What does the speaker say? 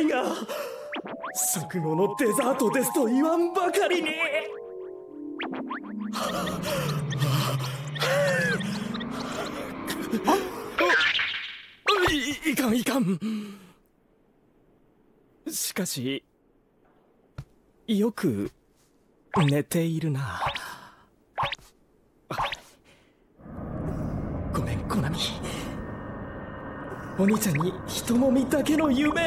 いが食後のデザートですと言わんばかりに。いかん。しかしよく寝ているな。ごめんコナミ、お兄ちゃんに人もみだけの夢を。